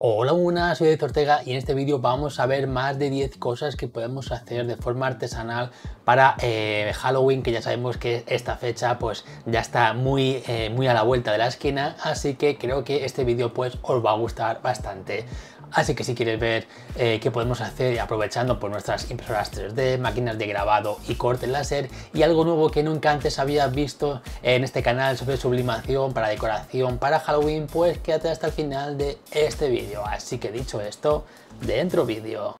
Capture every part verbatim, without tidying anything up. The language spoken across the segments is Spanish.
Hola, buenas, soy David Ortega y en este vídeo vamos a ver más de diez cosas que podemos hacer de forma artesanal para eh, Halloween, que ya sabemos que esta fecha pues ya está muy, eh, muy a la vuelta de la esquina, así que creo que este vídeo pues os va a gustar bastante. Así que si quieres ver eh, qué podemos hacer aprovechando por nuestras impresoras tres D, máquinas de grabado y corte láser y algo nuevo que nunca antes habías visto en este canal sobre sublimación para decoración para Halloween, pues quédate hasta el final de este vídeo. Así que dicho esto, dentro vídeo.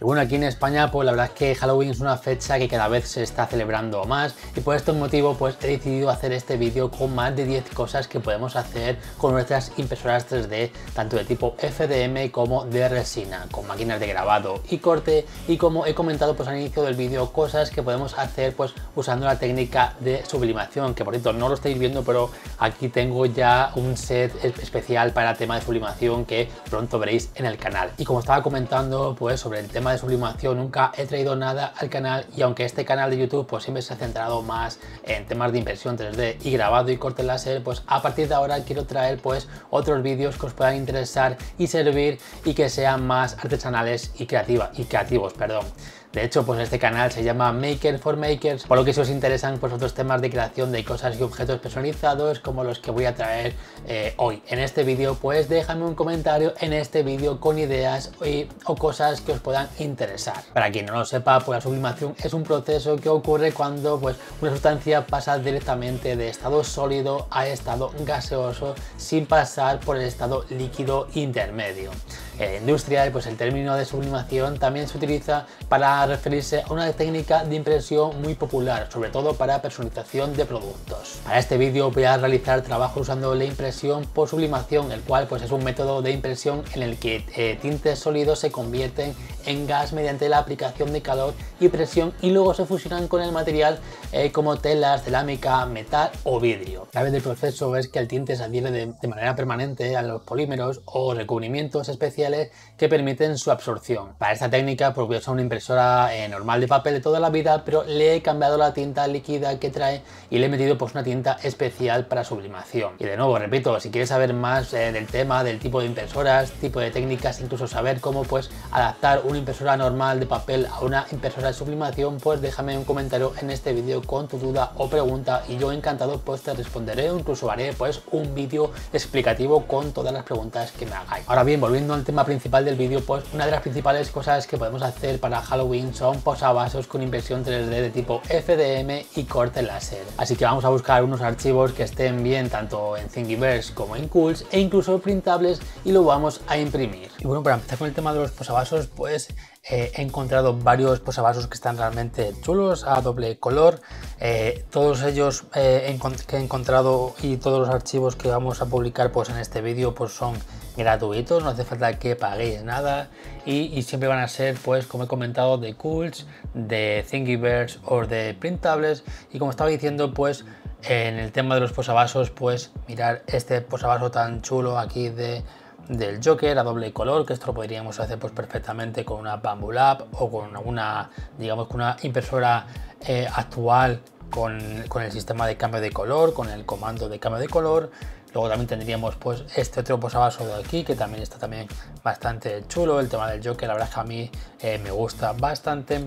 Bueno, aquí en España pues la verdad es que Halloween es una fecha que cada vez se está celebrando más y por este motivo pues he decidido hacer este vídeo con más de diez cosas que podemos hacer con nuestras impresoras tres D, tanto de tipo F D M como de resina, con máquinas de grabado y corte, y como he comentado pues al inicio del vídeo, cosas que podemos hacer pues usando la técnica de sublimación, que por cierto no lo estáis viendo pero aquí tengo ya un set especial para tema de sublimación que pronto veréis en el canal. Y como estaba comentando pues sobre el tema de sublimación nunca he traído nada al canal, y aunque este canal de YouTube pues siempre se ha centrado más en temas de impresión tres D y grabado y corte láser, pues a partir de ahora quiero traer pues otros vídeos que os puedan interesar y servir y que sean más artesanales y creativa y creativos, perdón. De hecho, pues este canal se llama Maker for Makers, por lo que si os interesan pues otros temas de creación de cosas y objetos personalizados como los que voy a traer eh, hoy en este vídeo, pues déjame un comentario en este vídeo con ideas y, o cosas que os puedan interesar. Para quien no lo sepa, pues la sublimación es un proceso que ocurre cuando pues una sustancia pasa directamente de estado sólido a estado gaseoso sin pasar por el estado líquido intermedio. En la industria, pues el término de sublimación también se utiliza para referirse a una técnica de impresión muy popular, sobre todo para personalización de productos. Para este vídeo voy a realizar trabajo usando la impresión por sublimación, el cual pues es un método de impresión en el que eh, tintes sólidos se convierten en gas mediante la aplicación de calor y presión y luego se fusionan con el material eh, como telas, cerámica, metal o vidrio. La clave del proceso es que el tinte se adhiere de, de manera permanente a los polímeros o recubrimientos especiales que permiten su absorción. Para esta técnica pues voy a usar una impresora eh, normal de papel de toda la vida, pero le he cambiado la tinta líquida que trae y le he metido pues una tinta especial para sublimación. Y de nuevo repito, si quieres saber más eh, del tema, del tipo de impresoras, tipo de técnicas, incluso saber cómo pues adaptar una impresora normal de papel a una impresora de sublimación, pues déjame un comentario en este vídeo con tu duda o pregunta y yo encantado pues te responderé, o incluso haré pues un vídeo explicativo con todas las preguntas que me hagáis. Ahora bien, volviendo al tema principal del vídeo, pues una de las principales cosas que podemos hacer para Halloween son posavasos con impresión tres D de tipo F D M y corte láser. Así que vamos a buscar unos archivos que estén bien tanto en Thingiverse como en Cults e incluso Printables, y lo vamos a imprimir. Y bueno, para empezar con el tema de los posavasos, pues eh, he encontrado varios posavasos que están realmente chulos, a doble color. Eh, todos ellos eh, que he encontrado y todos los archivos que vamos a publicar pues en este vídeo pues son gratuitos, no hace falta que paguéis nada, y, y siempre van a ser pues como he comentado de Cults, de Thingiverse o de Printables. Y como estaba diciendo pues en el tema de los posavasos, pues mirar este posavaso tan chulo aquí de del Joker a doble color, que esto lo podríamos hacer pues perfectamente con una Bambu Lab o con una, digamos, con una impresora eh, actual con, con el sistema de cambio de color, con el comando de cambio de color. Luego también tendríamos pues este otro posavasos de aquí que también está también bastante chulo. El tema del Joker la verdad es que a mí eh, me gusta bastante.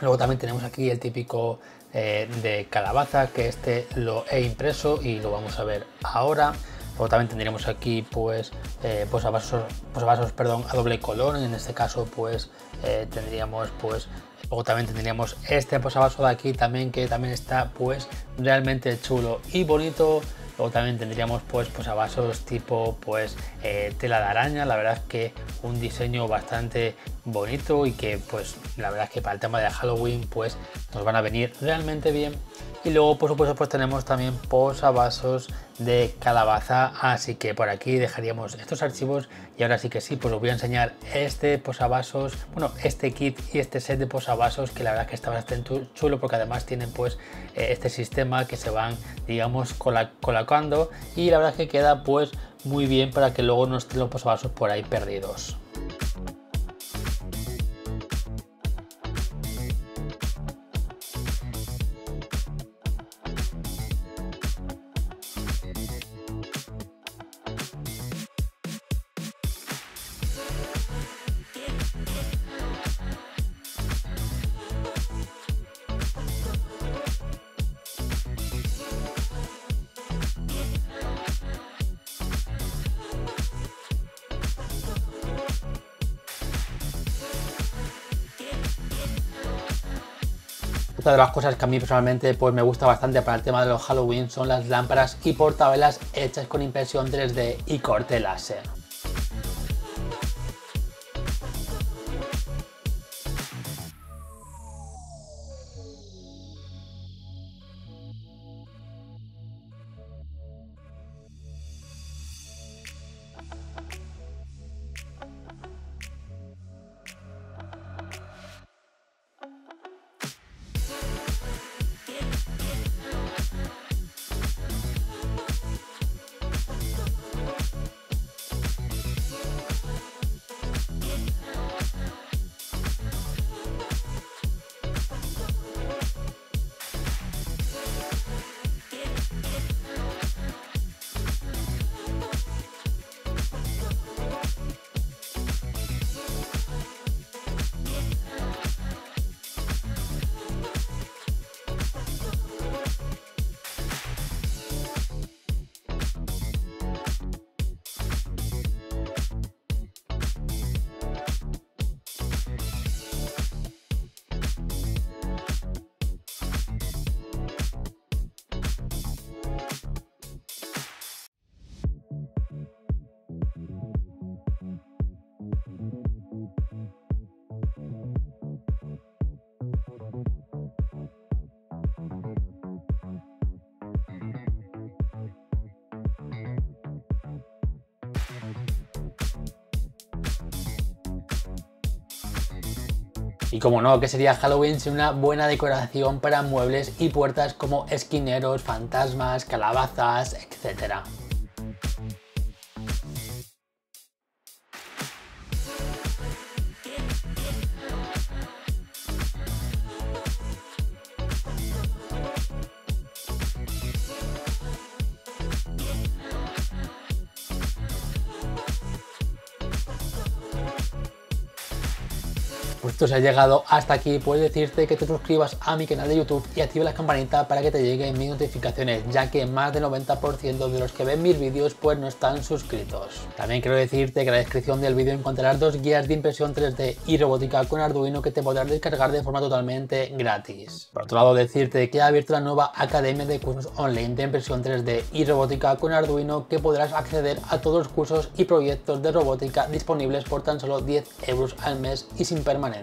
Luego también tenemos aquí el típico eh, de calabaza, que este lo he impreso y lo vamos a ver ahora. Luego también tendríamos aquí pues eh, posavasos, posavasos perdón, a doble color. En este caso pues eh, tendríamos pues luego también tendríamos este posavasos de aquí también, que también está pues realmente chulo y bonito. Luego también tendríamos pues posavasos tipo pues eh, tela de araña, la verdad es que un diseño bastante bonito y que pues la verdad es que para el tema de Halloween pues nos van a venir realmente bien. Y luego por supuesto pues tenemos también posavasos de calabaza, así que por aquí dejaríamos estos archivos. Y ahora sí que sí, pues os voy a enseñar este posavasos, bueno, este kit y este set de posavasos, que la verdad es que está bastante chulo porque además tienen pues eh, este sistema que se van, digamos, cola colocando, y la verdad es que queda pues muy bien para que luego no estén los posavasos por ahí perdidos. Otra de las cosas que a mí personalmente pues me gusta bastante para el tema de los Halloween son las lámparas y portavelas hechas con impresión tres D y corte láser. Y como no, que sería Halloween sin una buena decoración para muebles y puertas como esquineros, fantasmas, calabazas, etcétera. Pues tú, si has llegado hasta aquí, puedes decirte que te suscribas a mi canal de YouTube y actives la campanita para que te lleguen mis notificaciones, ya que más del noventa por ciento de los que ven mis vídeos pues no están suscritos. También quiero decirte que en la descripción del vídeo encontrarás dos guías de impresión tres D y robótica con Arduino que te podrás descargar de forma totalmente gratis. Por otro lado, decirte que he abierto la nueva academia de cursos online de impresión tres D y robótica con Arduino, que podrás acceder a todos los cursos y proyectos de robótica disponibles por tan solo diez euros al mes y sin permanencia.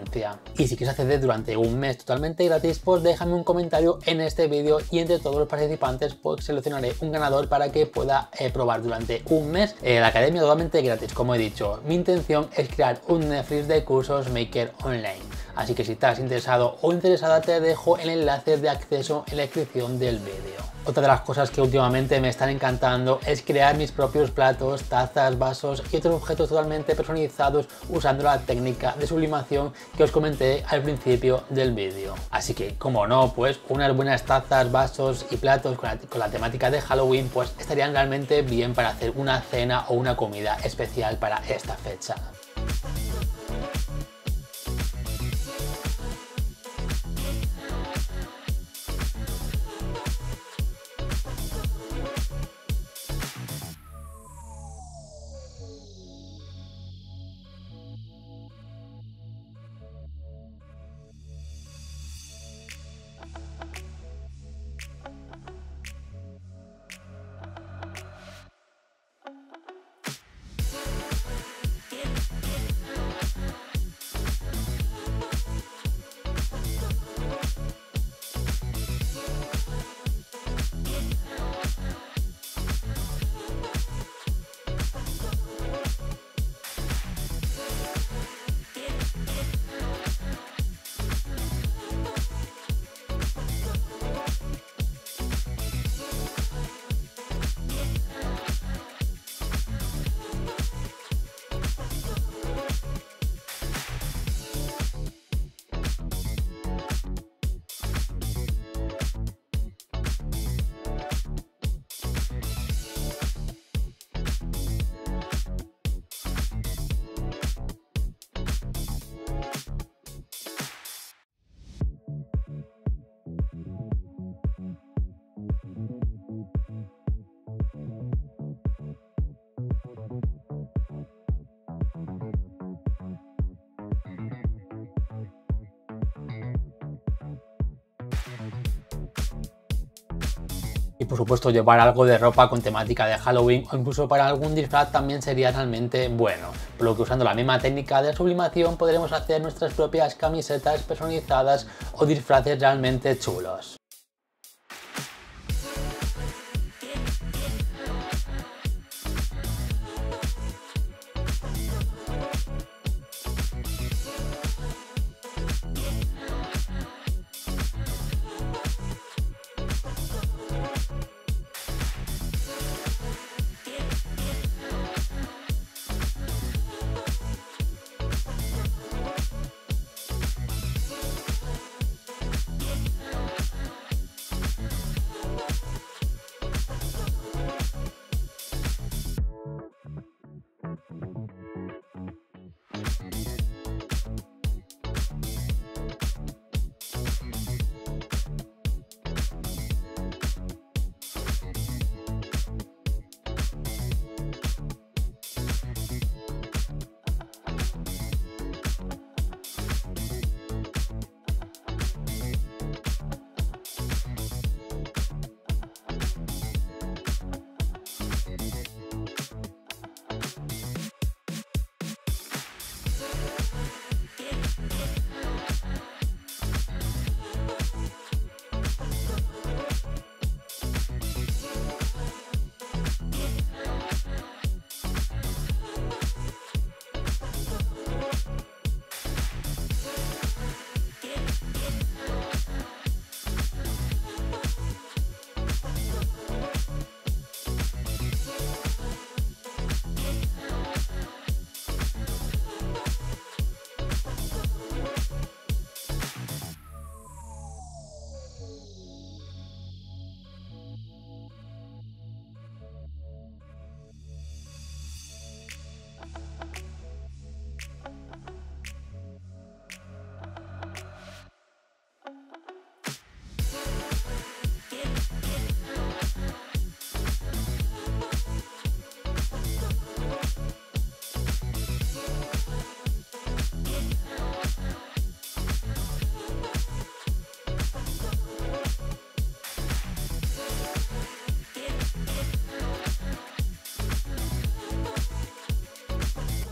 Y si quieres acceder durante un mes totalmente gratis, pues déjame un comentario en este vídeo y entre todos los participantes pues seleccionaré un ganador para que pueda eh, probar durante un mes eh, la academia totalmente gratis. Como he dicho, mi intención es crear un Netflix de cursos Maker online, así que si estás interesado o interesada te dejo el enlace de acceso en la descripción del vídeo. Otra de las cosas que últimamente me están encantando es crear mis propios platos, tazas, vasos y otros objetos totalmente personalizados usando la técnica de sublimación que os comenté al principio del vídeo. Así que, como no, pues unas buenas tazas, vasos y platos con la, con la temática de Halloween pues estarían realmente bien para hacer una cena o una comida especial para esta fecha. Yeah. Y por supuesto llevar algo de ropa con temática de Halloween o incluso para algún disfraz también sería realmente bueno. Por lo que usando la misma técnica de sublimación podremos hacer nuestras propias camisetas personalizadas o disfraces realmente chulos.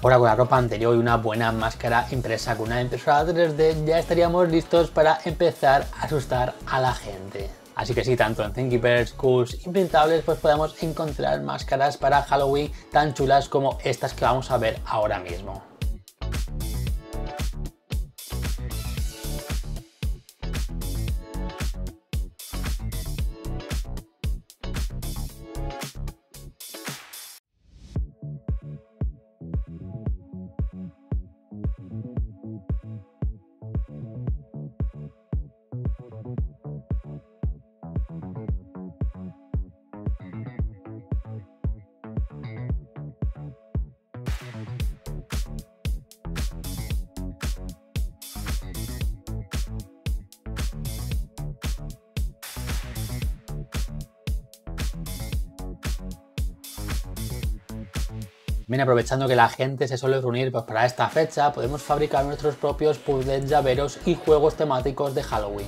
Ahora con la ropa anterior y una buena máscara impresa con una impresora tres D ya estaríamos listos para empezar a asustar a la gente. Así que sí, tanto en Thingiverse, Cults y Printables pues podemos encontrar máscaras para Halloween tan chulas como estas que vamos a ver ahora mismo. Bien, aprovechando que la gente se suele reunir pues para esta fecha, podemos fabricar nuestros propios puzzles, llaveros y juegos temáticos de Halloween.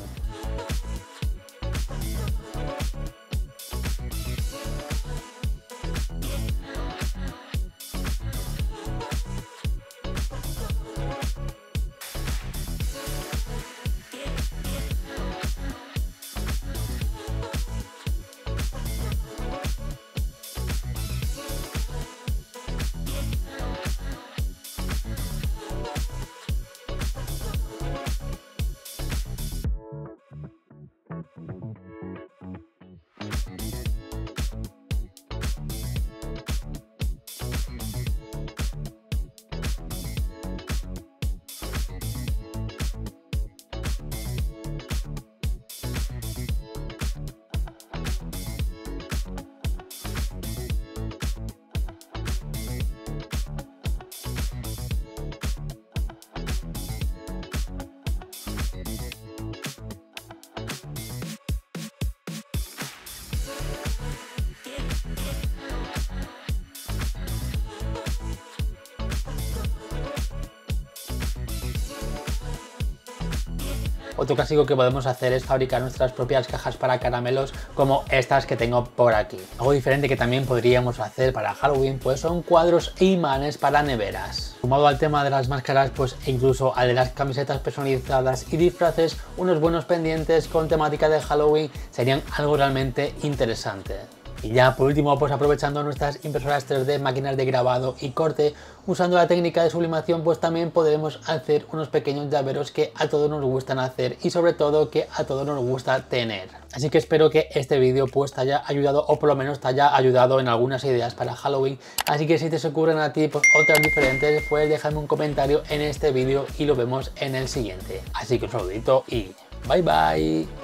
Otro clásico que podemos hacer es fabricar nuestras propias cajas para caramelos, como estas que tengo por aquí. Algo diferente que también podríamos hacer para Halloween pues son cuadros e imanes para neveras. Sumado al tema de las máscaras, pues e incluso al de las camisetas personalizadas y disfraces, unos buenos pendientes con temática de Halloween serían algo realmente interesante. Y ya por último, pues aprovechando nuestras impresoras tres D, máquinas de grabado y corte, usando la técnica de sublimación, pues también podemos hacer unos pequeños llaveros que a todos nos gustan hacer y sobre todo que a todos nos gusta tener. Así que espero que este vídeo pues te haya ayudado, o por lo menos te haya ayudado en algunas ideas para Halloween. Así que si te ocurren a ti pues otras diferentes, pues déjame un comentario en este vídeo y lo vemos en el siguiente. Así que un saludito y bye bye.